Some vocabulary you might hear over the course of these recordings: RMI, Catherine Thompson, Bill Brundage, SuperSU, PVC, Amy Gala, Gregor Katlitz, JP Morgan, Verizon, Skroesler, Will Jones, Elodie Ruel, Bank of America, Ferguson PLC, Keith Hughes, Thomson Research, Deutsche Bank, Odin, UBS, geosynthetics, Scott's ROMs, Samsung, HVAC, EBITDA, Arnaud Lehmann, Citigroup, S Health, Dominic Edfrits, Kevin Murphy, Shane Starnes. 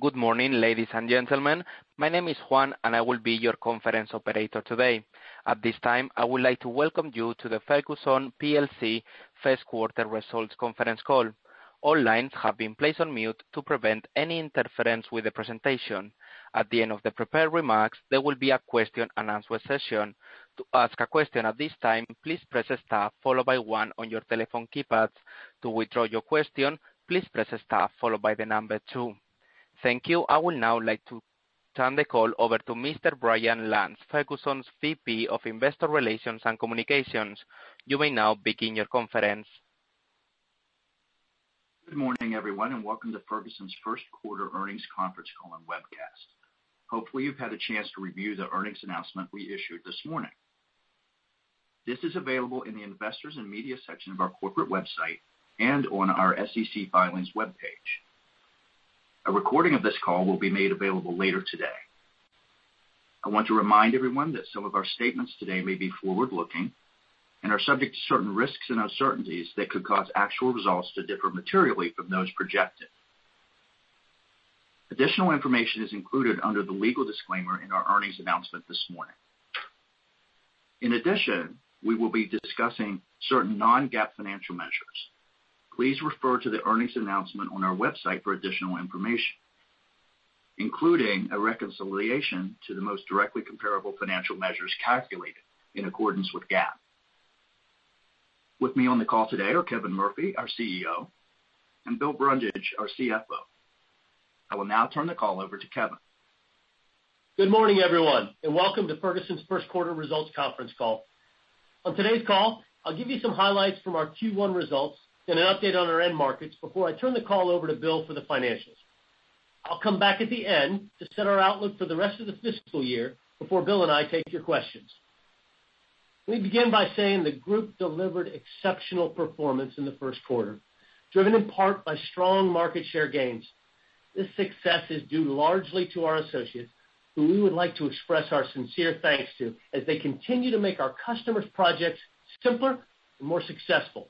Good morning, ladies and gentlemen. My name is Juan, and I will be your conference operator today. At this time, I would like to welcome you to the Ferguson PLC first quarter results conference call. All lines have been placed on mute to prevent any interference with the presentation. At the end of the prepared remarks, there will be a question and answer session. To ask a question at this time, please press star followed by 1 on your telephone keypads. To withdraw your question, please press star followed by the number 2. Thank you. I would now like to turn the call over to Mr. Brian Lance, Ferguson's VP of Investor Relations and Communications. You may now begin your conference. Good morning, everyone, and welcome to Ferguson's first quarter earnings conference call and webcast. Hopefully you've had a chance to review the earnings announcement we issued this morning. This is available in the Investors and Media section of our corporate website and on our SEC filings webpage. A recording of this call will be made available later today. I want to remind everyone that some of our statements today may be forward-looking and are subject to certain risks and uncertainties that could cause actual results to differ materially from those projected. Additional information is included under the legal disclaimer in our earnings announcement this morning. In addition, we will be discussing certain non-GAAP financial measures. Please refer to the earnings announcement on our website for additional information, including a reconciliation to the most directly comparable financial measures calculated in accordance with GAAP. With me on the call today are Kevin Murphy, our CEO, and Bill Brundage, our CFO. I will now turn the call over to Kevin. Good morning, everyone, and welcome to Ferguson's first quarter results conference call. On today's call, I'll give you some highlights from our Q1 results and an update on our end markets before I turn the call over to Bill for the financials. I'll come back at the end to set our outlook for the rest of the fiscal year before Bill and I take your questions. Let me begin by saying the group delivered exceptional performance in the first quarter, driven in part by strong market share gains. This success is due largely to our associates, who we would like to express our sincere thanks to as they continue to make our customers' projects simpler and more successful.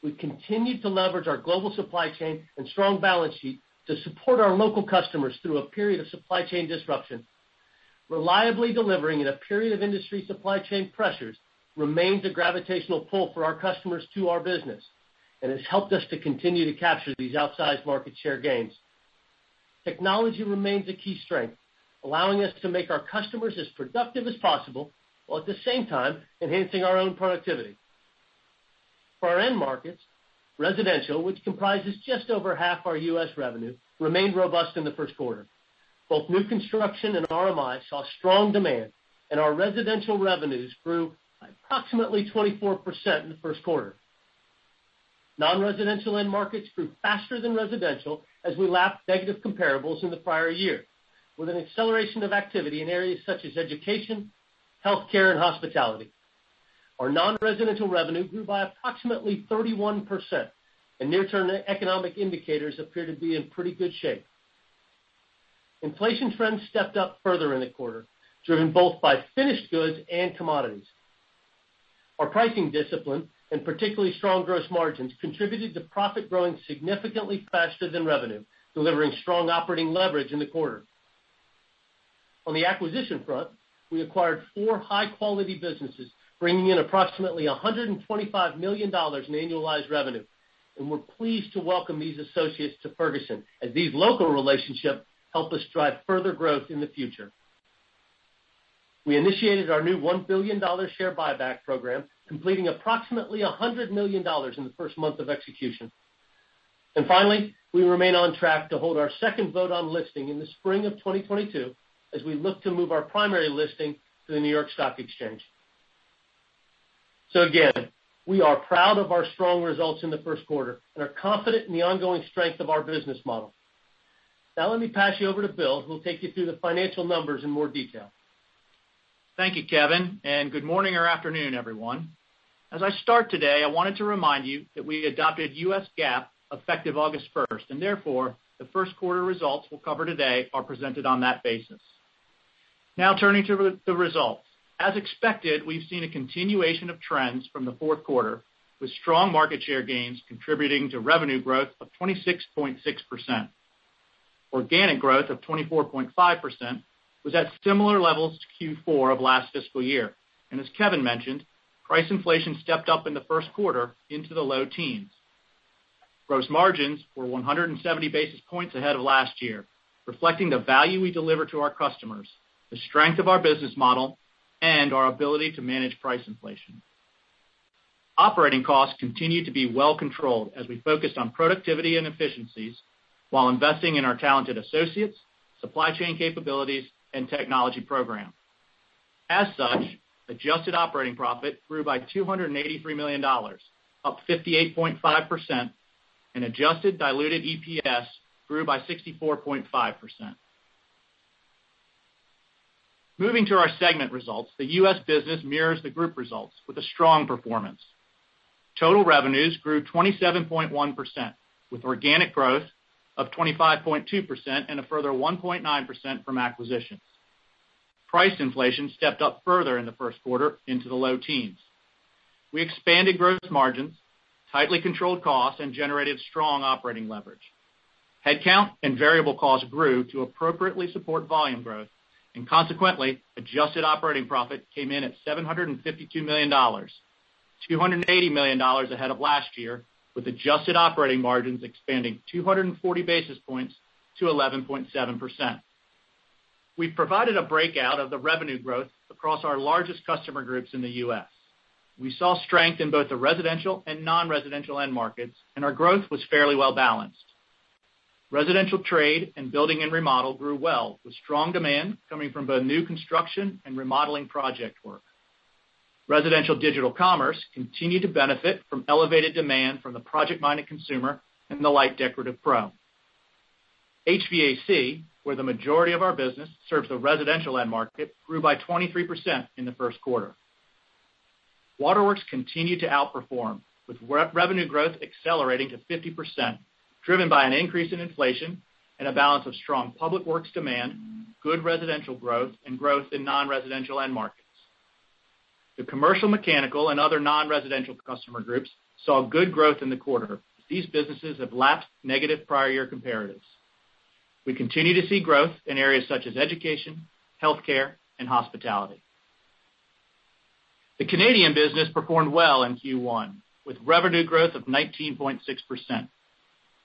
We've continued to leverage our global supply chain and strong balance sheet to support our local customers through a period of supply chain disruption. Reliably delivering in a period of industry supply chain pressures remains a gravitational pull for our customers to our business and has helped us to continue to capture these outsized market share gains. Technology remains a key strength, allowing us to make our customers as productive as possible while at the same time enhancing our own productivity. For our end markets, residential, which comprises just over half our U.S. revenue, remained robust in the first quarter. Both new construction and RMI saw strong demand, and our residential revenues grew by approximately 24% in the first quarter. Non-residential end markets grew faster than residential as we lapped negative comparables in the prior year, with an acceleration of activity in areas such as education, healthcare, and hospitality. Our non-residential revenue grew by approximately 31%, and near-term economic indicators appear to be in pretty good shape. Inflation trends stepped up further in the quarter, driven both by finished goods and commodities. Our pricing discipline and particularly strong gross margins contributed to profit growing significantly faster than revenue, delivering strong operating leverage in the quarter. On the acquisition front, we acquired 4 high-quality businesses, bringing in approximately $125 million in annualized revenue, and we're pleased to welcome these associates to Ferguson as these local relationships help us drive further growth in the future. We initiated our new $1 billion share buyback program, completing approximately $100 million in the first month of execution. And finally, we remain on track to hold our second vote on listing in the spring of 2022 as we look to move our primary listing to the New York Stock Exchange. So again, we are proud of our strong results in the first quarter and are confident in the ongoing strength of our business model. Now let me pass you over to Bill, who will take you through the financial numbers in more detail. Thank you, Kevin, and good morning or afternoon, everyone. As I start today, I wanted to remind you that we adopted U.S. GAAP effective August 1st, and therefore, the first quarter results we'll cover today are presented on that basis. Now turning to the results. As expected, we've seen a continuation of trends from the fourth quarter, with strong market share gains contributing to revenue growth of 26.6%. Organic growth of 24.5% was at similar levels to Q4 of last fiscal year. And as Kevin mentioned, price inflation stepped up in the first quarter into the low teens. Gross margins were 170 basis points ahead of last year, reflecting the value we deliver to our customers, the strength of our business model, and our ability to manage price inflation. Operating costs continue to be well controlled as we focused on productivity and efficiencies while investing in our talented associates, supply chain capabilities, and technology program. As such, adjusted operating profit grew by $283 million, up 58.5%, and adjusted diluted EPS grew by 64.5%. Moving to our segment results, the U.S. business mirrors the group results with a strong performance. Total revenues grew 27.1%, with organic growth of 25.2% and a further 1.9% from acquisitions. Price inflation stepped up further in the first quarter into the low teens. We expanded gross margins, tightly controlled costs, and generated strong operating leverage. Headcount and variable costs grew to appropriately support volume growth, and consequently, adjusted operating profit came in at $752 million, $280 million ahead of last year, with adjusted operating margins expanding 240 basis points to 11.7%. We've provided a breakout of the revenue growth across our largest customer groups in the U.S. We saw strength in both the residential and non-residential end markets, and our growth was fairly well balanced. Residential trade and building and remodel grew well, with strong demand coming from both new construction and remodeling project work. Residential digital commerce continued to benefit from elevated demand from the project-minded consumer and the light decorative pro. HVAC, where the majority of our business serves the residential end market, grew by 23% in the first quarter. Waterworks continued to outperform, with revenue growth accelerating to 50%, driven by an increase in inflation and a balance of strong public works demand, good residential growth, and growth in non-residential end markets. The commercial, mechanical, and other non-residential customer groups saw good growth in the quarter. These businesses have lapsed negative prior year comparatives. We continue to see growth in areas such as education, healthcare, and hospitality. The Canadian business performed well in Q1, with revenue growth of 19.6%.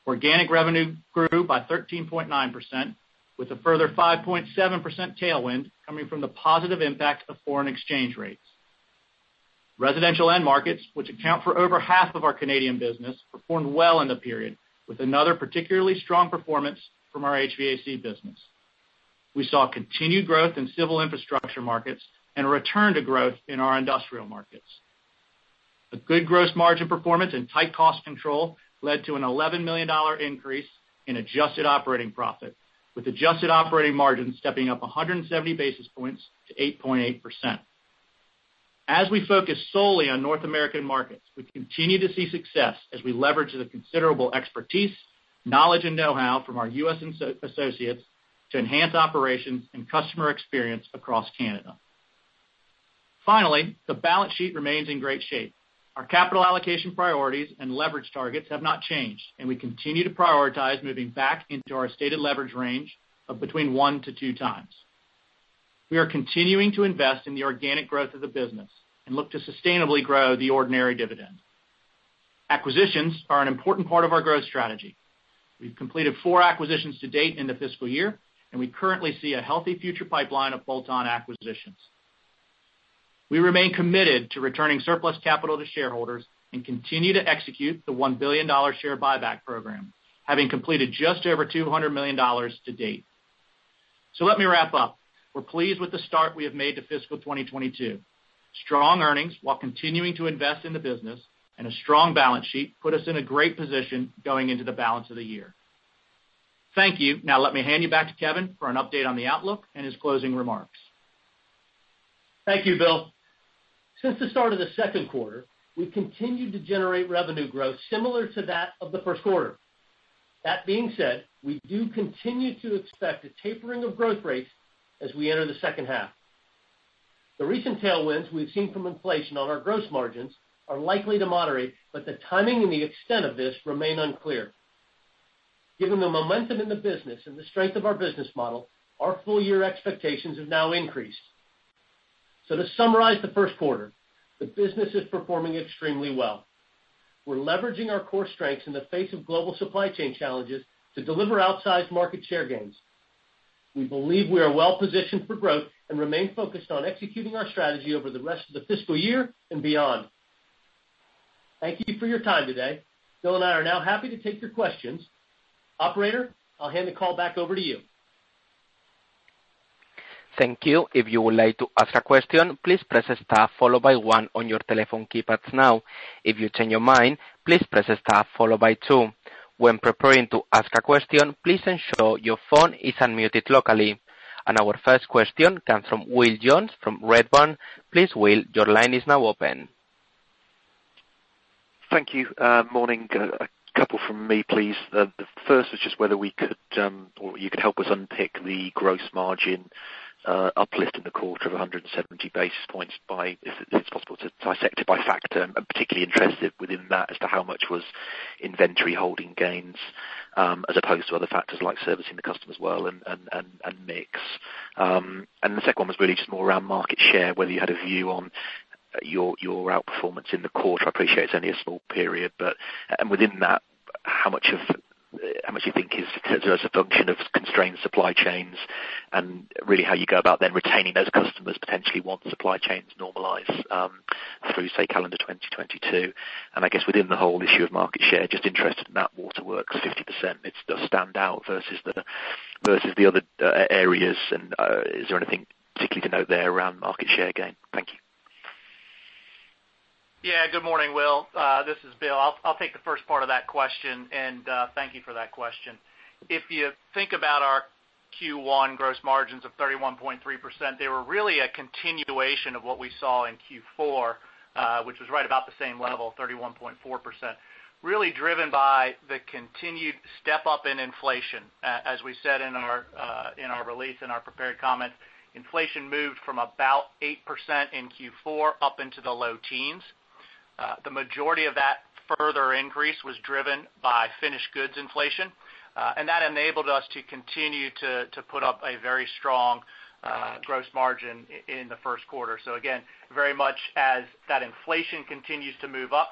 Organic revenue grew by 13.9%, with a further 5.7% tailwind coming from the positive impact of foreign exchange rates. Residential end markets, which account for over half of our Canadian business, performed well in the period, with another particularly strong performance from our HVAC business. We saw continued growth in civil infrastructure markets and a return to growth in our industrial markets. A good gross margin performance and tight cost control led to an $11 million increase in adjusted operating profit, with adjusted operating margin stepping up 170 basis points to 8.8%. As we focus solely on North American markets, we continue to see success as we leverage the considerable expertise, knowledge, and know-how from our U.S. associates to enhance operations and customer experience across Canada. Finally, the balance sheet remains in great shape. Our capital allocation priorities and leverage targets have not changed, and we continue to prioritize moving back into our stated leverage range of between 1 to 2 times. We are continuing to invest in the organic growth of the business and look to sustainably grow the ordinary dividend. Acquisitions are an important part of our growth strategy. We've completed 4 acquisitions to date in the fiscal year, and we currently see a healthy future pipeline of bolt-on acquisitions. We remain committed to returning surplus capital to shareholders and continue to execute the $1 billion share buyback program, having completed just over $200 million to date. So let me wrap up. We're pleased with the start we have made to fiscal 2022. Strong earnings while continuing to invest in the business and a strong balance sheet put us in a great position going into the balance of the year. Thank you. Now let me hand you back to Kevin for an update on the outlook and his closing remarks. Thank you, Bill. Since the start of the second quarter, we've continued to generate revenue growth similar to that of the first quarter. That being said, we do continue to expect a tapering of growth rates as we enter the second half. The recent tailwinds we've seen from inflation on our gross margins are likely to moderate, but the timing and the extent of this remain unclear. Given the momentum in the business and the strength of our business model, our full-year expectations have now increased. So to summarize the first quarter, the business is performing extremely well. We're leveraging our core strengths in the face of global supply chain challenges to deliver outsized market share gains. We believe we are well positioned for growth and remain focused on executing our strategy over the rest of the fiscal year and beyond. Thank you for your time today. Bill and I are now happy to take your questions. Operator, I'll hand the call back over to you. Thank you. If you would like to ask a question, please press star followed by 1 on your telephone keypads now. If you change your mind, please press star followed by 2. When preparing to ask a question, please ensure your phone is unmuted locally. And our first question comes from Will Jones from Redburn. Please, Will, your line is now open. Thank you. Morning. Couple from me, please. The first was just whether we could, or you could help us unpick the gross margin uplift in the quarter of 170 basis points by, if it's possible to dissect it by factor. I'm particularly interested within that as to how much was inventory holding gains as opposed to other factors like servicing the customers well and mix. And the second one was really just more around market share, whether you had a view on your outperformance in the quarter. I appreciate it's only a small period, but and within that, how much you think is as a function of constrained supply chains, and really how you go about then retaining those customers potentially once supply chains normalise through, say, calendar 2022. And I guess within the whole issue of market share, just interested in that Waterworks 50%. It does stand out versus the other areas. And is there anything particularly to note there around market share gain? Thank you. Yeah, good morning, Will. This is Bill. I'll take the first part of that question, and thank you for that question. If you think about our Q1 gross margins of 31.3%, they were really a continuation of what we saw in Q4, which was right about the same level, 31.4%, really driven by the continued step-up in inflation. As we said in our release, in our prepared comments, inflation moved from about 8% in Q4 up into the low teens. The majority of that further increase was driven by finished goods inflation, and that enabled us to continue to put up a very strong gross margin in the first quarter. So again, very much as that inflation continues to move up,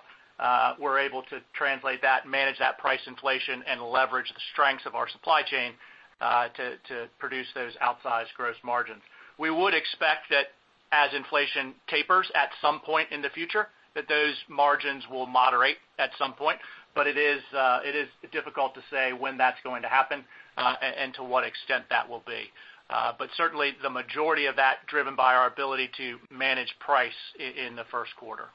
we're able to translate that, manage that price inflation, and leverage the strengths of our supply chain to produce those outsized gross margins. We would expect that as inflation tapers at some point in the future, that those margins will moderate at some point, but it is difficult to say when that's going to happen and to what extent that will be. But certainly the majority of that driven by our ability to manage price in the first quarter.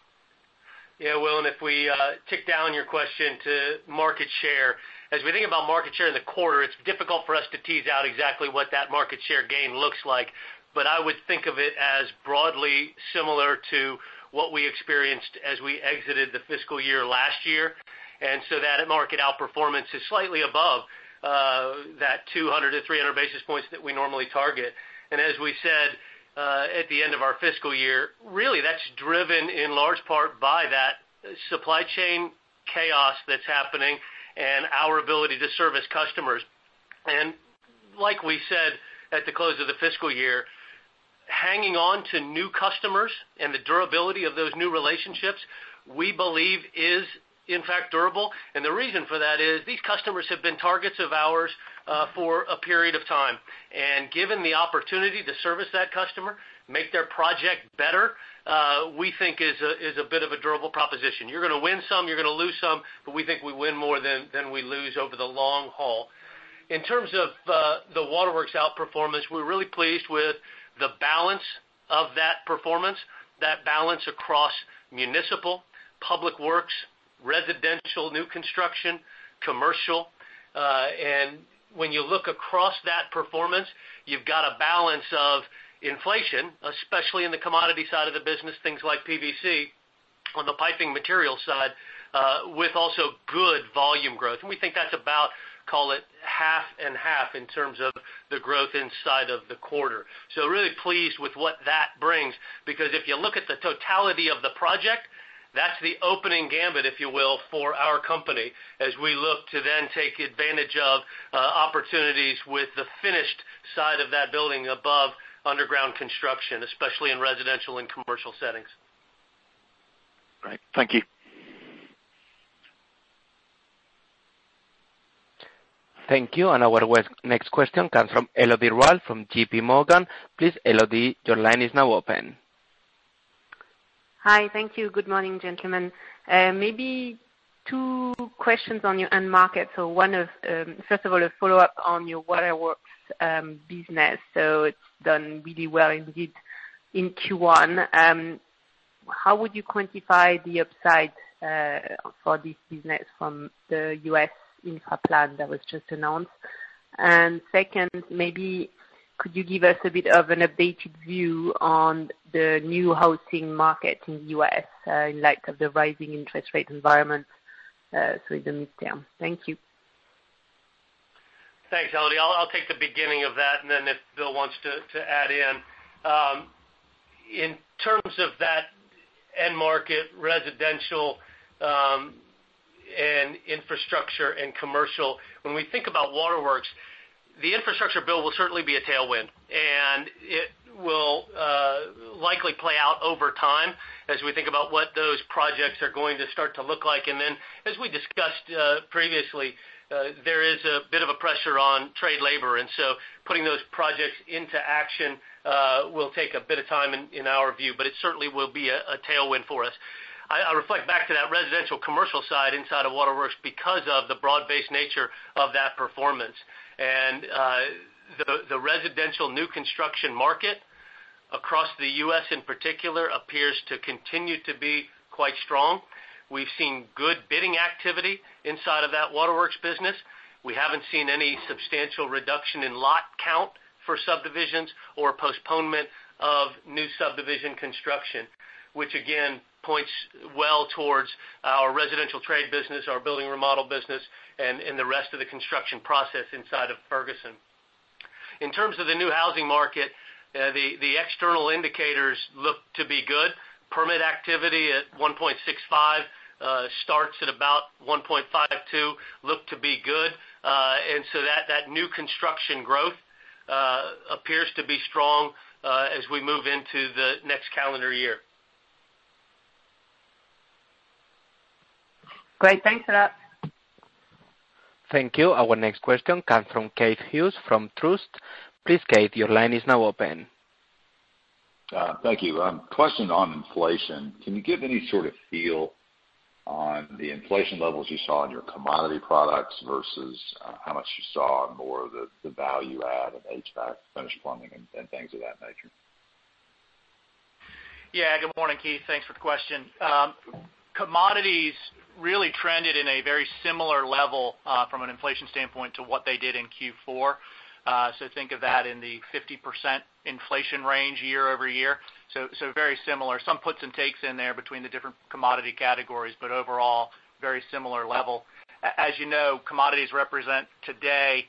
Yeah, Will, and if we tick down your question to market share, as we think about market share in the quarter, it's difficult for us to tease out exactly what that market share gain looks like, but I would think of it as broadly similar to what we experienced as we exited the fiscal year last year, and so that market outperformance is slightly above that 200 to 300 basis points that we normally target. And as we said, at the end of our fiscal year, really that's driven in large part by that supply chain chaos that's happening and our ability to service customers. And like we said at the close of the fiscal year, hanging on to new customers and the durability of those new relationships, we believe is in fact durable. And the reason for that is these customers have been targets of ours for a period of time. And given the opportunity to service that customer, make their project better, we think is a bit of a durable proposition. You're going to win some, you're going to lose some, but we think we win more than we lose over the long haul. In terms of the Waterworks outperformance, we're really pleased with the balance of that performance, that balance across municipal, public works, residential new construction, commercial, and when you look across that performance, you've got a balance of inflation, especially in the commodity side of the business, things like PVC, on the piping material side, with also good volume growth. And we think that's about, call it half and half in terms of the growth inside of the quarter. So really pleased with what that brings, because if you look at the totality of the project, That's the opening gambit, if you will, for our company as we look to then take advantage of opportunities with the finished side of that building above underground construction, especially in residential and commercial settings. Great. Thank you. Thank you. And our next question comes from Elodie Ruel from JP Morgan. Please, Elodie, your line is now open. Hi. Thank you. Good morning, gentlemen. Maybe two questions on your end market. So one of, first of all, a follow-up on your waterworks business. So it's done really well indeed in Q1. How would you quantify the upside for this business from the U.S. infra plan that was just announced? And second, maybe could you give us a bit of an updated view on the new housing market in the U.S. In light of the rising interest rate environment, so in the midterm? Thank you. Thanks, Elodie. I'll take the beginning of that, and then if Bill wants to add in. In terms of that end market, residential and infrastructure and commercial, when we think about waterworks, the infrastructure bill will certainly be a tailwind, and it will likely play out over time as we think about what those projects are going to start to look like. And then, as we discussed previously, there is a bit of a pressure on trade labor, and so putting those projects into action will take a bit of time in our view, but it certainly will be a tailwind for us. I reflect back to that residential commercial side inside of waterworks because of the broad-based nature of that performance. And the residential new construction market across the U.S. in particular appears to continue to be quite strong. We've seen good bidding activity inside of that waterworks business. We haven't seen any substantial reduction in lot count for subdivisions or postponement of new subdivision construction, which again points well towards our residential trade business, our building remodel business, and the rest of the construction process inside of Ferguson. In terms of the new housing market, the external indicators look to be good. Permit activity at 1.65, starts at about 1.52, look to be good. And so that new construction growth appears to be strong as we move into the next calendar year. Great. Thanks for that. Thank you. Our next question comes from Keith Hughes from Truist. Please, Keith, your line is now open. Thank you. Question on inflation. Can you give any sort of feel on the inflation levels you saw in your commodity products versus how much you saw in more of the value add and HVAC, finished plumbing, and things of that nature? Yeah, good morning, Keith. Thanks for the question. Commodities really trended in a very similar level from an inflation standpoint to what they did in Q4. So think of that in the 50% inflation range year over year. So very similar. Some puts and takes in there between the different commodity categories, but overall very similar level. As you know, commodities represent today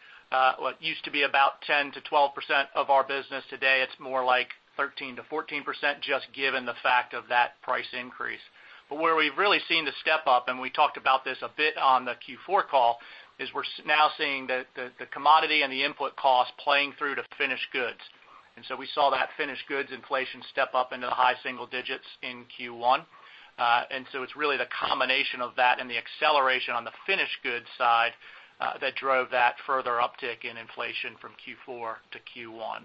what used to be about 10 to 12% of our business. Today it's more like 13 to 14%, just given the fact of that price increase. But where we've really seen the step up, and we talked about this a bit on the Q4 call, is we're now seeing the commodity and the input cost playing through to finished goods. And so we saw that finished goods inflation step up into the high single digits in Q1. And so it's really the combination of that and the acceleration on the finished goods side that drove that further uptick in inflation from Q4 to Q1.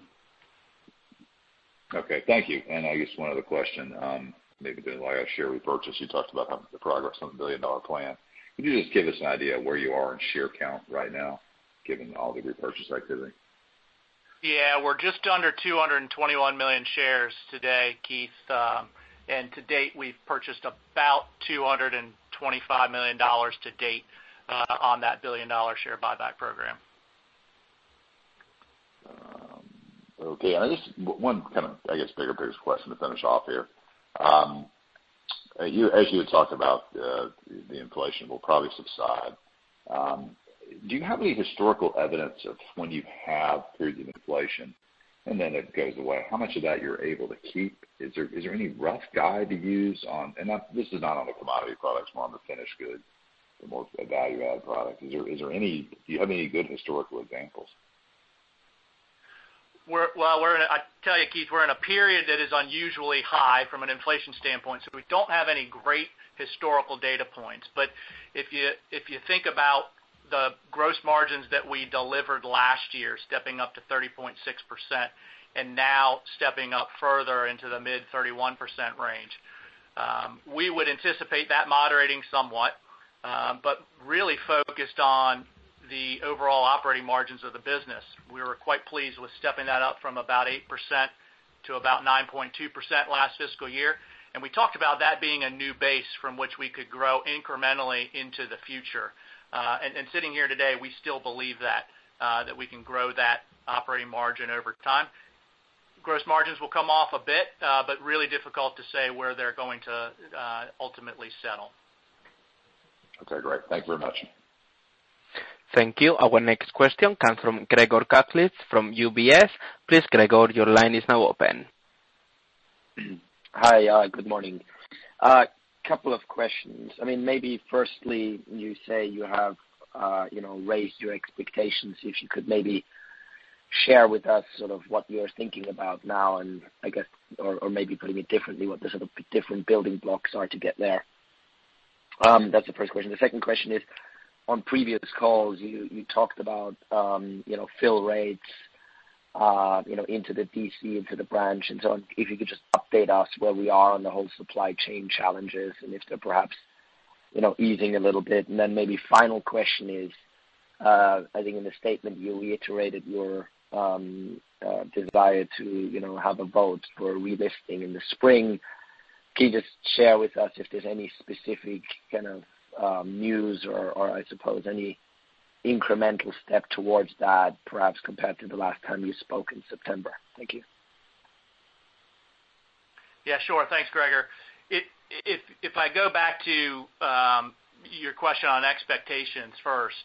Okay, thank you. And I guess one other question. Maybe doing like a share repurchase, you talked about the progress on the billion-dollar plan. Could you just give us an idea of where you are in share count right now, given all the repurchase activity? Yeah, we're just under 221 million shares today, Keith. And to date, we've purchased about $225 million to date on that billion-dollar share buyback program. Okay, and I just one kind of, I guess, bigger picture question to finish off here. As you had talked about, the inflation will probably subside. Do you have any historical evidence of when you have periods of inflation and then it goes away. How much of that you're able to keep? Is there any rough guide to use on, and this is not on the commodity products, more on the finished goods, the more value-add products. Do you have any good historical examples? I tell you, Keith, we're in a period that is unusually high from an inflation standpoint, so we don't have any great historical data points. But if you think about the gross margins that we delivered last year, stepping up to 30.6%, and now stepping up further into the mid-31% range, we would anticipate that moderating somewhat, but really focused on the overall operating margins of the business. We were quite pleased with stepping that up from about 8% to about 9.2% last fiscal year. And we talked about that being a new base from which we could grow incrementally into the future. And sitting here today, we still believe that we can grow that operating margin over time. Gross margins will come off a bit, but really difficult to say where they're going to ultimately settle. Okay, great. Thank you very much. Thank you. Our next question comes from Gregor Katlitz from UBS. Please, Gregor, your line is now open. Hi, good morning. Couple of questions. I mean, maybe firstly, you say you have, raised your expectations. If you could maybe share with us sort of what you're thinking about now, and I guess, or maybe putting it differently, what the sort of different building blocks are to get there. That's the first question. The second question is, on previous calls, you talked about, fill rates, into the DC, into the branch, and so on. If you could just update us where we are on the whole supply chain challenges and if they're perhaps, easing a little bit. And then maybe final question is, I think in the statement you reiterated your desire to, have a vote for relisting in the spring. Can you just share with us if there's any specific kind of news or I suppose any incremental step towards that, perhaps compared to the last time you spoke in September? Thank you. Yeah, sure. Thanks, Gregor. If I go back to your question on expectations first,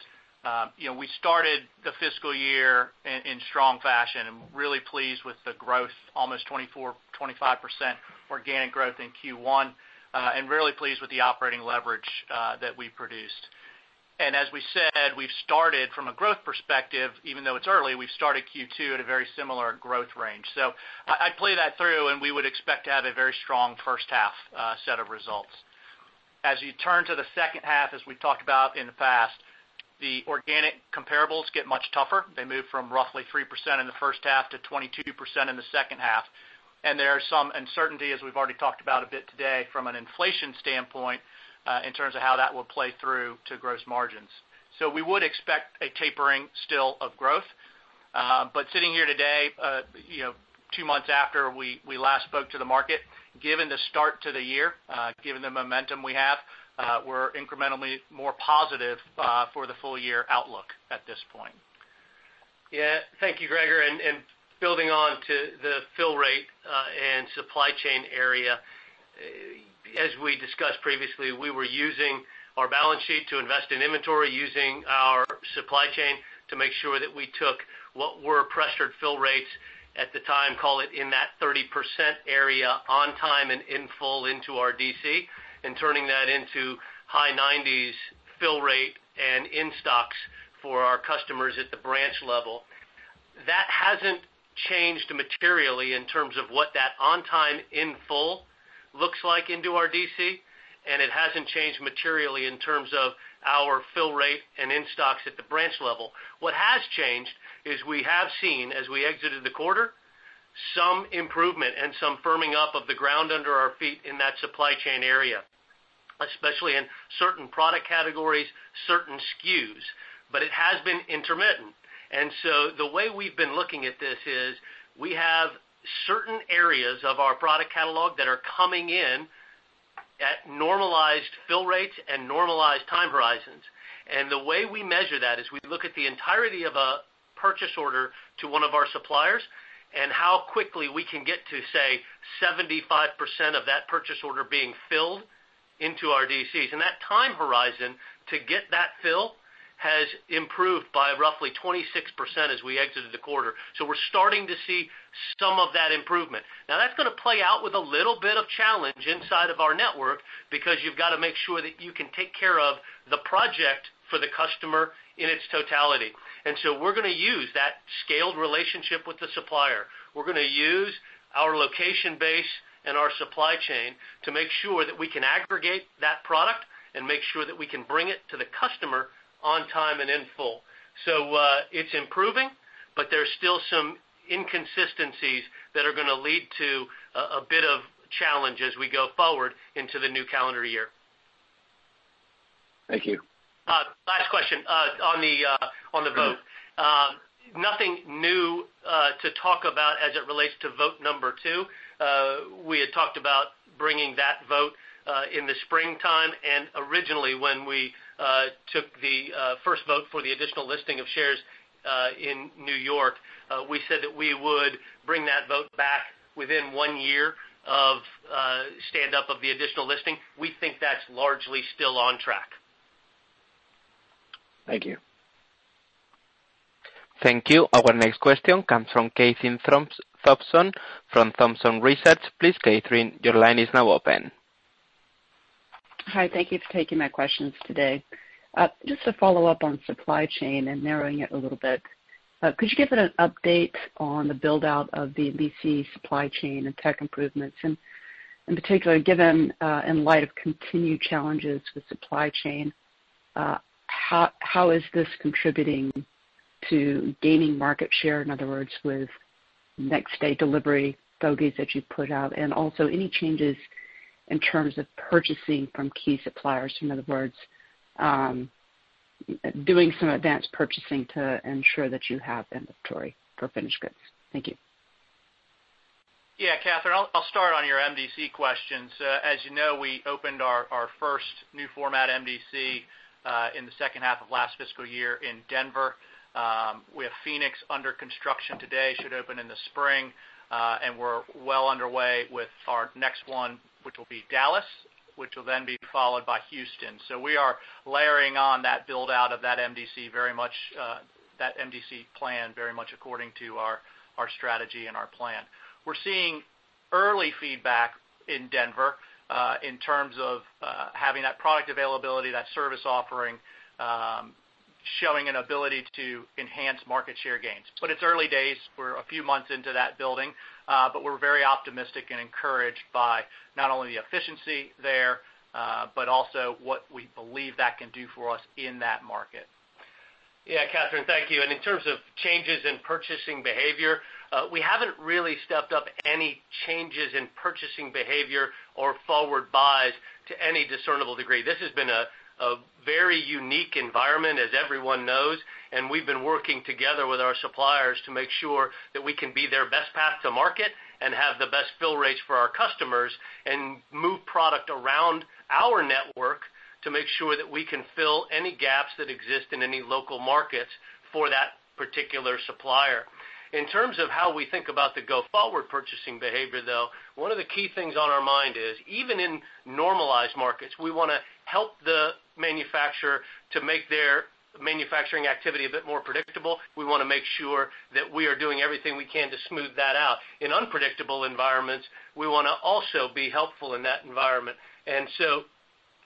we started the fiscal year in strong fashion, and really pleased with the growth, almost 25% organic growth in Q1. And really pleased with the operating leverage that we produced. And as we said, we've started from a growth perspective, even though it's early, we've started Q2 at a very similar growth range. So I'd play that through, and we would expect to have a very strong first half set of results. As you turn to the second half, as we've talked about in the past, the organic comparables get much tougher. They move from roughly 3% in the first half to 22% in the second half. And there's some uncertainty, as we've already talked about a bit today, from an inflation standpoint in terms of how that will play through to gross margins. So we would expect a tapering still of growth. But sitting here today, 2 months after we last spoke to the market, given the start to the year, given the momentum we have, we're incrementally more positive for the full year outlook at this point. Yeah, thank you, Gregor. And building on to the fill rate and supply chain area, as we discussed previously, we were using our balance sheet to invest in inventory, using our supply chain to make sure that we took what were pressured fill rates at the time, call it in that 30% area, on time and in full into our DC, and turning that into high 90s fill rate and in stocks for our customers at the branch level. That hasn't changed materially in terms of what that on-time in full looks like into our DC, and it hasn't changed materially in terms of our fill rate and in-stocks at the branch level. What has changed is we have seen, as we exited the quarter, some improvement and some firming up of the ground under our feet in that supply chain area, especially in certain product categories, certain SKUs, but it has been intermittent. And so the way we've been looking at this is we have certain areas of our product catalog that are coming in at normalized fill rates and normalized time horizons. And the way we measure that is we look at the entirety of a purchase order to one of our suppliers and how quickly we can get to, say, 75% of that purchase order being filled into our DCs. And that time horizon to get that fill has improved by roughly 26% as we exited the quarter. So we're starting to see some of that improvement. Now, that's going to play out with a little bit of challenge inside of our network, because you've got to make sure that you can take care of the project for the customer in its totality. And so we're going to use that scaled relationship with the supplier. We're going to use our location base and our supply chain to make sure that we can aggregate that product and make sure that we can bring it to the customer on time and in full. So it's improving, but there's still some inconsistencies that are going to lead to a bit of challenge as we go forward into the new calendar year. Thank you. Last question on the vote. Nothing new to talk about as it relates to vote number 2. We had talked about bringing that vote in the springtime, and originally when we took the first vote for the additional listing of shares in New York, we said that we would bring that vote back within 1 year of stand-up of the additional listing. We think that's largely still on track. Thank you. Thank you. Our next question comes from Catherine Thompson from Thomson Research. Please, Catherine, your line is now open. Hi, thank you for taking my questions today. Just to follow up on supply chain and narrowing it a little bit, could you give it an update on the build-out of the BC supply chain and tech improvements, and in particular, given in light of continued challenges with supply chain, how is this contributing to gaining market share, in other words, with next-day delivery bogeys that you put out, and also any changes in terms of purchasing from key suppliers, in other words, doing some advanced purchasing to ensure that you have inventory for finished goods? Thank you. Yeah, Catherine, I'll start on your MDC questions. As you know, we opened our first new format MDC in the second half of last fiscal year in Denver. We have Phoenix under construction today, should open in the spring, and we're well underway with our next one, which will be Dallas, which will then be followed by Houston. So we are layering on that build-out of that MDC very much, that MDC plan very much according to our strategy and our plan. We're seeing early feedback in Denver in terms of having that product availability, that service offering, showing an ability to enhance market share gains. But it's early days. We're a few months into that building, but we're very optimistic and encouraged by not only the efficiency there, but also what we believe that can do for us in that market. Yeah, Catherine, thank you. And in terms of changes in purchasing behavior, we haven't really stepped up any changes in purchasing behavior or forward buys to any discernible degree. This has been a very unique environment, as everyone knows, and we've been working together with our suppliers to make sure that we can be their best path to market and have the best fill rates for our customers and move product around our network to make sure that we can fill any gaps that exist in any local markets for that particular supplier. In terms of how we think about the go-forward purchasing behavior, though, one of the key things on our mind is, even in normalized markets, we want to help the manufacturer to make their manufacturing activity a bit more predictable. We want to make sure that we are doing everything we can to smooth that out. In unpredictable environments, we want to also be helpful in that environment. And so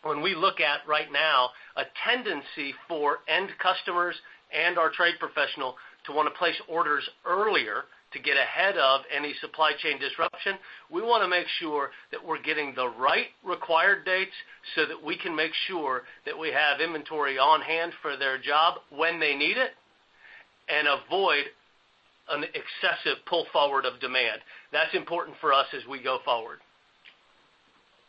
when we look at right now a tendency for end customers and our trade professional to want to place orders earlier to get ahead of any supply chain disruption, we want to make sure that we're getting the right required dates so that we can make sure that we have inventory on hand for their job when they need it and avoid an excessive pull forward of demand. That's important for us as we go forward.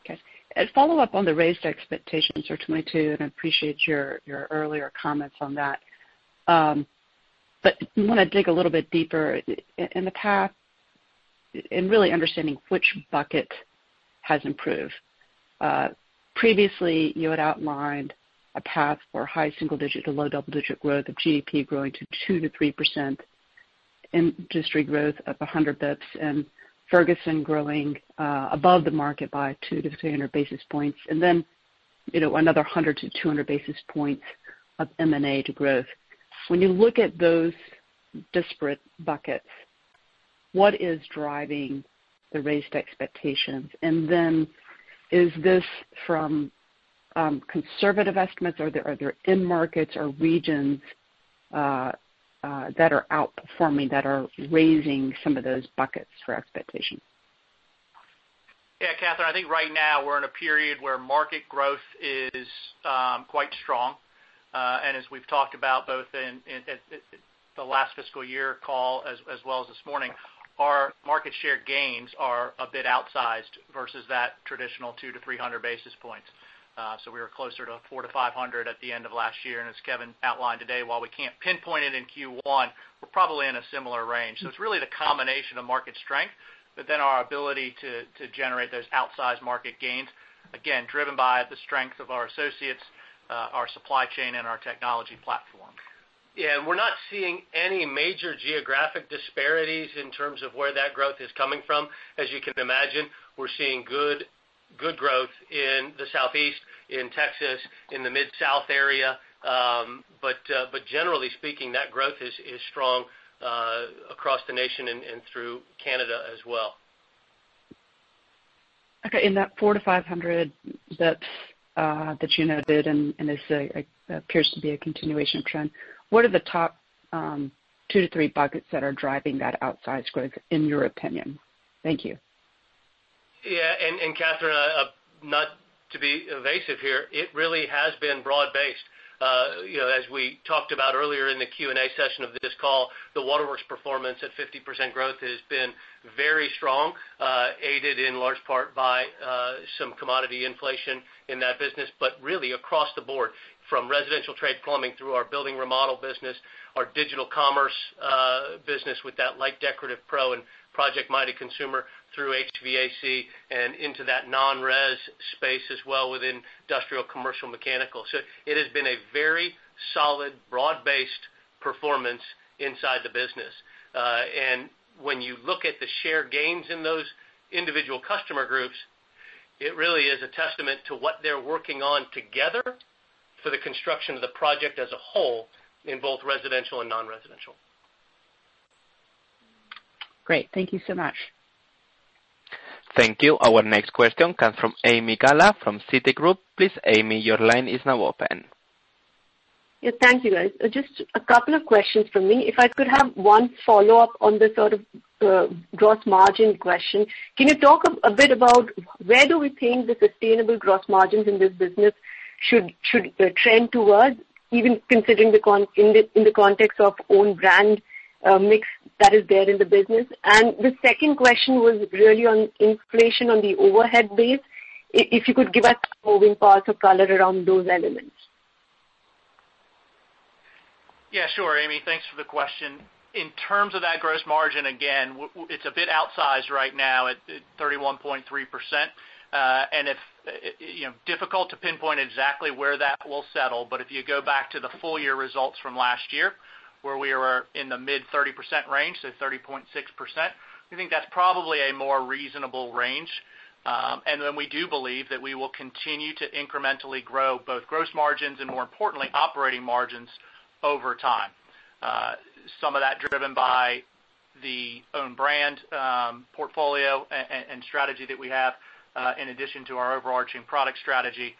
Okay. And follow up on the raised expectations for 22, and I appreciate your earlier comments on that. But I want to dig a little bit deeper in the past and really understanding which bucket has improved. Previously, you had outlined a path for high single-digit to low double-digit growth of GDP growing to 2 to 3%, industry growth of 100 bips, and Ferguson growing above the market by 2 to 300 basis points, and then another 100 to 200 basis points of M&A to growth. When you look at those disparate buckets, what is driving the raised expectations? And then is this from conservative estimates, or are there end markets or regions that are outperforming, that are raising some of those buckets for expectations? Yeah, Catherine, I think right now we're in a period where market growth is quite strong. And as we've talked about both in the last fiscal year call as well as this morning, our market share gains are a bit outsized versus that traditional 200 to 300 basis points. So we were closer to 400 to 500 at the end of last year. And as Kevin outlined today, while we can't pinpoint it in Q1, we're probably in a similar range. So it's really the combination of market strength, but then our ability to generate those outsized market gains, again, driven by the strength of our associates, our supply chain, and our technology platform. Yeah, and we're not seeing any major geographic disparities in terms of where that growth is coming from. As you can imagine, we're seeing good growth in the Southeast, in Texas, in the Mid-South area. But generally speaking, that growth is strong across the nation and through Canada as well. Okay, in that 400 to 500 that's that you noted, and this appears to be a continuation of trend, what are the top 2 to 3 buckets that are driving that outsized growth, in your opinion? Thank you. Yeah, and Catherine, not to be evasive here, it really has been broad-based. As we talked about earlier in the Q&A session of this call, the Waterworks performance at 50% growth has been very strong, aided in large part by some commodity inflation in that business, but really across the board, from residential trade plumbing through our building remodel business, our digital commerce business with that light decorative pro and Project Mighty Consumer, through HVAC and into that non-res space as well within industrial, commercial, mechanical. So it has been a very solid, broad-based performance inside the business. And when you look at the share gains in those individual customer groups, it really is a testament to what they're working on together for the construction of the project as a whole in both residential and non-residential. Great. Thank you so much. Thank you. Our next question comes from Amy Gala from Citigroup. Please, Amy, your line is now open. Yeah, thank you, guys. Just a couple of questions from me. If I could have one follow-up on the sort of gross margin question. Can you talk a bit about where do we think the sustainable gross margins in this business should trend towards, even considering in the context of own brand mix that is there in the business? And the second question was really on inflation on the overhead base. If you could give us moving parts of color around those elements. Yeah, sure, Amy. Thanks for the question. In terms of that gross margin, again, it's a bit outsized right now at 31.3%. And if difficult to pinpoint exactly where that will settle, but if you go back to the full year results from last year, where we were in the mid 30% range, so 30.6%. We think that's probably a more reasonable range. And then we do believe that we will continue to incrementally grow both gross margins and, more importantly, operating margins over time. Some of that driven by the own brand portfolio and strategy that we have, in addition to our overarching product strategy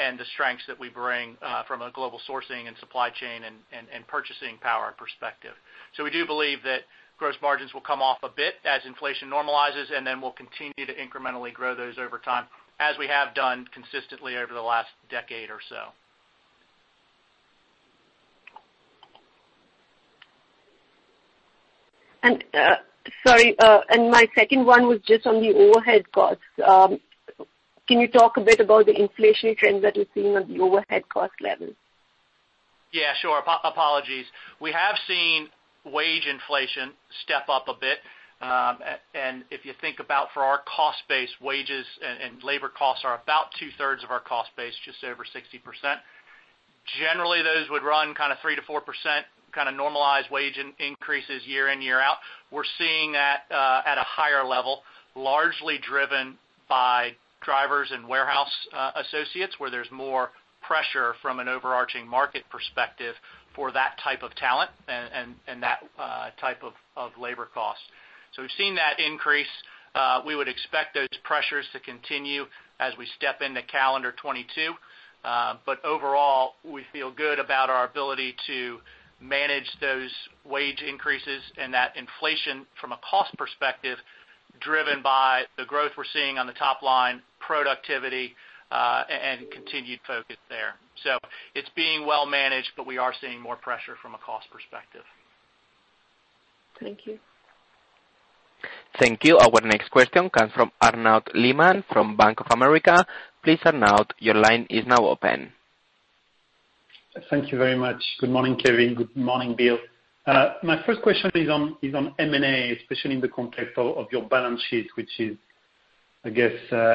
and the strengths that we bring from a global sourcing and supply chain and purchasing power perspective. So we do believe that gross margins will come off a bit as inflation normalizes, and then we'll continue to incrementally grow those over time, as we have done consistently over the last decade or so. And Sorry, and my second one was just on the overhead costs. Can you talk a bit about the inflationary trends that you're seeing on the overhead cost level? Yeah, sure. Apologies. We have seen wage inflation step up a bit. And if you think about, for our cost base, wages and labor costs are about 2/3 of our cost base, just over 60%. Generally, those would run kind of 3 to 4%. Kind of normalized wage increases year in, year out. We're seeing that at a higher level, largely driven by drivers and warehouse associates, where there's more pressure from an overarching market perspective for that type of talent and that type of labor cost. So we've seen that increase. We would expect those pressures to continue as we step into calendar 22. But overall, we feel good about our ability to manage those wage increases and that inflation from a cost perspective, driven by the growth we're seeing on the top line, productivity, and continued focus there. So it's being well managed, but we are seeing more pressure from a cost perspective. Thank you. Thank you. Our next question comes from Arnaud Lehmann from Bank of America. Please, Arnaud, your line is now open. Thank you very much. Good morning, Kevin. Good morning, Bill. My first question is on M&A, especially in the context of your balance sheet, which is, I guess,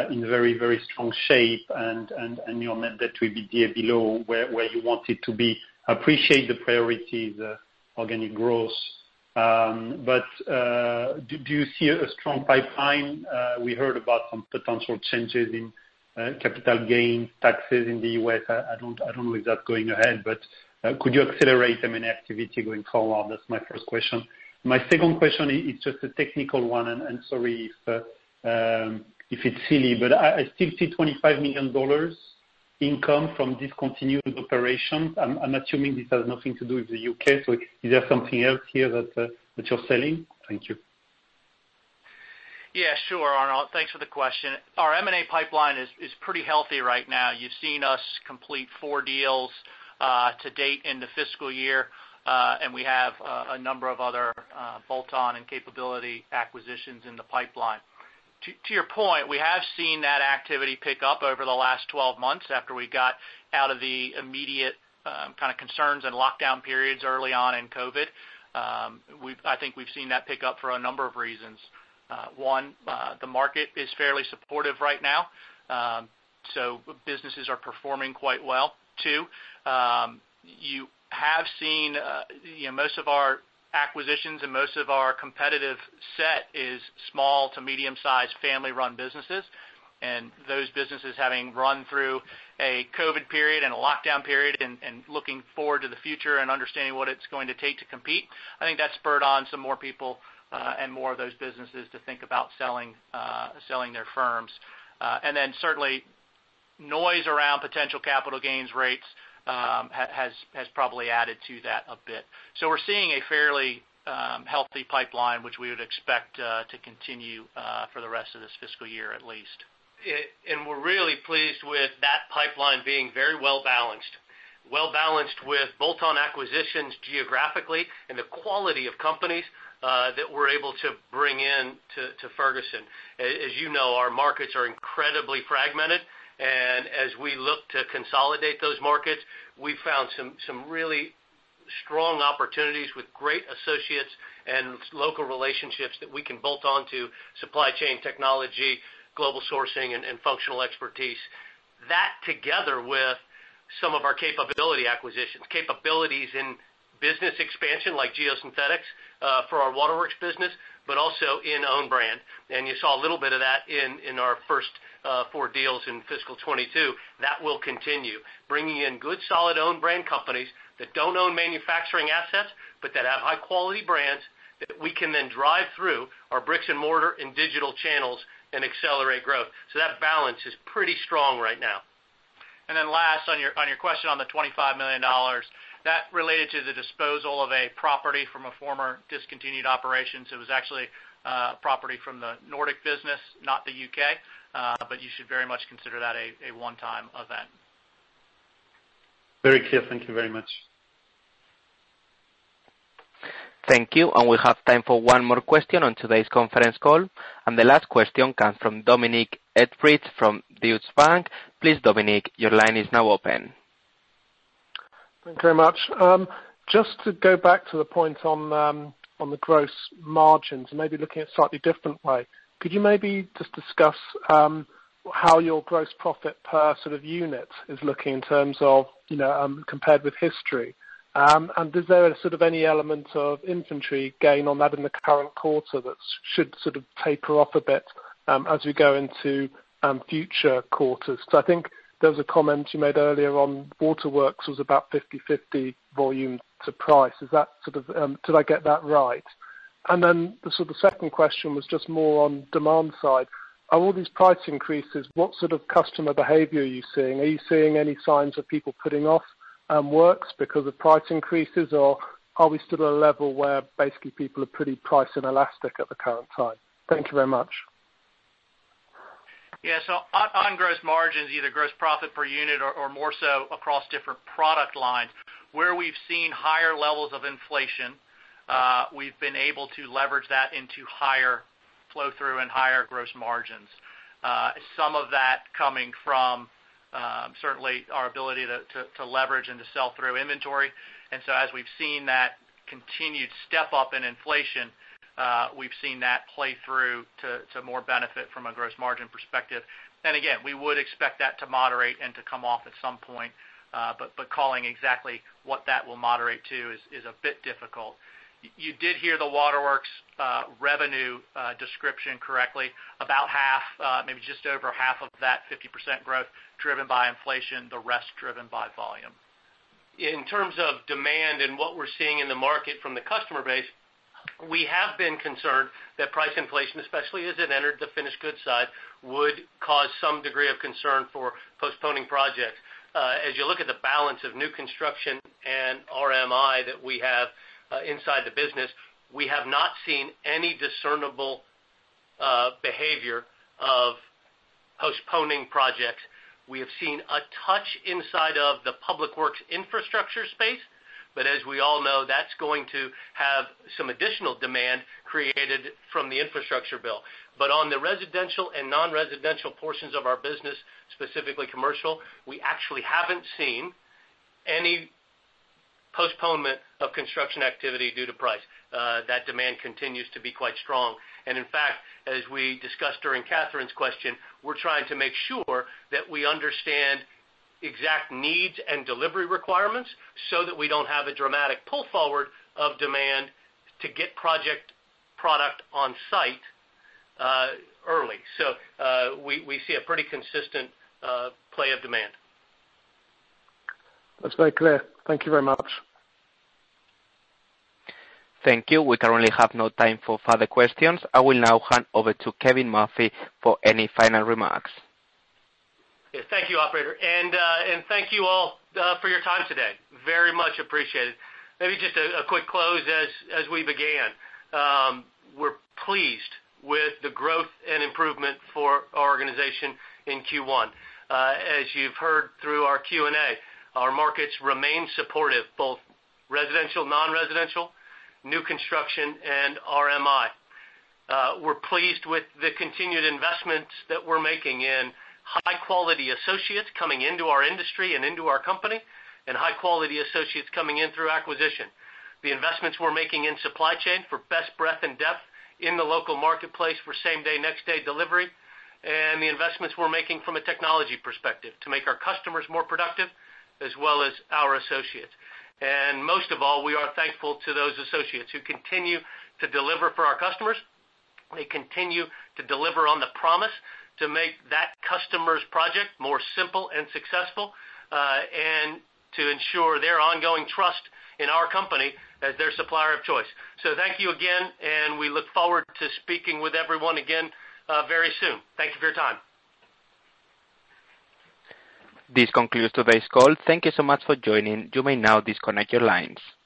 in very, very strong shape, and your net debt to EBITDA below where you want it to be. I appreciate the priorities, organic growth. But do you see a strong pipeline? We heard about some potential changes in capital gain taxes in the U.S. I don't know if that's going ahead, but could you accelerate M&A activity going forward? That's my first question. My second question is just a technical one, and sorry if it's silly, but I still see $25 million income from discontinued operations. I'm assuming this has nothing to do with the UK, so is there something else here that you're selling? Thank you. Yeah, sure, Arnold. Thanks for the question. Our M&A pipeline is pretty healthy right now. You've seen us complete 4 deals to date in the fiscal year, and we have a number of other bolt-on and capability acquisitions in the pipeline. To your point, we have seen that activity pick up over the last 12 months after we got out of the immediate kind of concerns and lockdown periods early on in COVID. I think we've seen that pick up for a number of reasons. One, the market is fairly supportive right now, so businesses are performing quite well. 2, you have seen most of our acquisitions and most of our competitive set is small to medium-sized family-run businesses, and those businesses, having run through a COVID period and a lockdown period and looking forward to the future and understanding what it's going to take to compete, I think that spurred on some more people and more of those businesses to think about selling their firms. And then certainly noise around potential capital gains rates has probably added to that a bit. So we're seeing a fairly healthy pipeline, which we would expect to continue for the rest of this fiscal year at least. And we're really pleased with that pipeline being very well balanced with bolt-on acquisitions geographically and the quality of companies that we're able to bring in to Ferguson. As you know, our markets are incredibly fragmented, and as we look to consolidate those markets, we found some really strong opportunities with great associates and local relationships that we can bolt on to supply chain technology, global sourcing, and functional expertise. That together with some of our capability acquisitions, capabilities in business expansion like geosynthetics for our waterworks business, but also in own brand. And you saw a little bit of that in our first 4 deals in fiscal 22. That will continue, bringing in good, solid own brand companies that don't own manufacturing assets, but that have high-quality brands that we can then drive through our bricks and mortar and digital channels and accelerate growth. So that balance is pretty strong right now. And then last, on your question on the $25 million, that related to the disposal of a property from a former discontinued operations. It was actually property from the Nordic business, not the UK, but you should very much consider that a one-time event. Very clear. Thank you very much. Thank you. And we have time for one more question on today's conference call. And the last question comes from Dominic Edfrits from Deutsche Bank. Please, Dominic, your line is now open. Thank you very much. Just to go back to the point on the gross margins, maybe looking at a slightly different way, could you maybe just discuss how your gross profit per sort of unit is looking in terms of, compared with history? And is there sort of any element of inventory gain on that in the current quarter that should sort of taper off a bit as we go into future quarters? Because I think There was a comment you made earlier on Waterworks was about 50-50 volume to price. Is that sort of, did I get that right? And then the sort of second question was just more on demand side. Are all these price increases, what sort of customer behavior are you seeing? Are you seeing any signs of people putting off works because of price increases, or are we still at a level where basically people are pretty price inelastic at the current time? Thank you very much. Yeah, so on gross margins, either gross profit per unit or more so across different product lines, where we've seen higher levels of inflation, we've been able to leverage that into higher flow through and higher gross margins. Some of that coming from certainly our ability to leverage and to sell through inventory. And so as we've seen that continued step up in inflation, we've seen that play through to more benefit from a gross margin perspective. And again, we would expect that to moderate and to come off at some point, but calling exactly what that will moderate to is a bit difficult. You did hear the Waterworks revenue description correctly. About half, maybe just over half of that 50% growth driven by inflation, the rest driven by volume. In terms of demand and what we're seeing in the market from the customer base, we have been concerned that price inflation, especially as it entered the finished goods side, would cause some degree of concern for postponing projects. As you look at the balance of new construction and RMI that we have inside the business, we have not seen any discernible behavior of postponing projects. We have seen a touch inside of the public works infrastructure space, but as we all know, that's going to have some additional demand created from the infrastructure bill. But on the residential and non-residential portions of our business, specifically commercial, we actually haven't seen any postponement of construction activity due to price. That demand continues to be quite strong. And in fact, as we discussed during Catherine's question, we're trying to make sure that we understand exact needs and delivery requirements so that we don't have a dramatic pull forward of demand to get product on site early. So we see a pretty consistent play of demand. That's very clear. Thank you very much. Thank you. We currently have no time for further questions. I will now hand over to Kevin Murphy for any final remarks. Yes, thank you, operator, and thank you all for your time today. Very much appreciated. Maybe just a quick close as we began. We're pleased with the growth and improvement for our organization in Q1. As you've heard through our Q&A, our markets remain supportive, both residential, non-residential, new construction, and RMI. We're pleased with the continued investments that we're making in high-quality associates coming into our industry and into our company, and high-quality associates coming in through acquisition. The investments we're making in supply chain for best breadth and depth in the local marketplace for same-day, next-day delivery, and the investments we're making from a technology perspective to make our customers more productive as well as our associates. And most of all, we are thankful to those associates who continue to deliver for our customers. They continue to deliver on the promise to make that customer's project more simple and successful, and to ensure their ongoing trust in our company as their supplier of choice. So thank you again, and we look forward to speaking with everyone again very soon. Thank you for your time. This concludes today's call. Thank you so much for joining. You may now disconnect your lines.